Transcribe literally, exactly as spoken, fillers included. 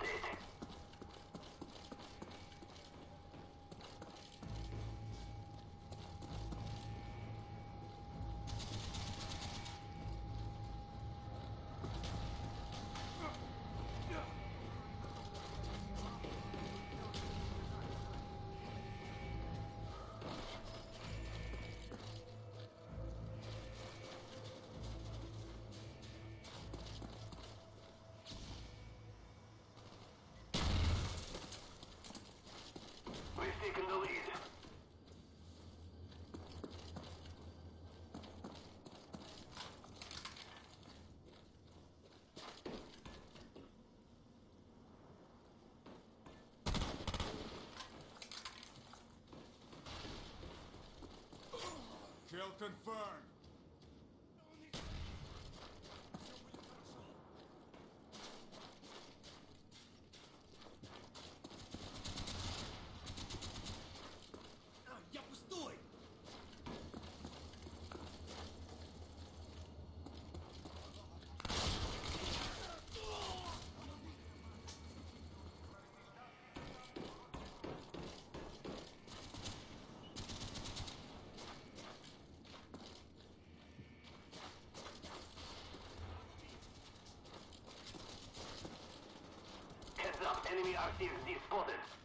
the dead. Taking the lead. Kill confirmed. Enemy R C S D spotted.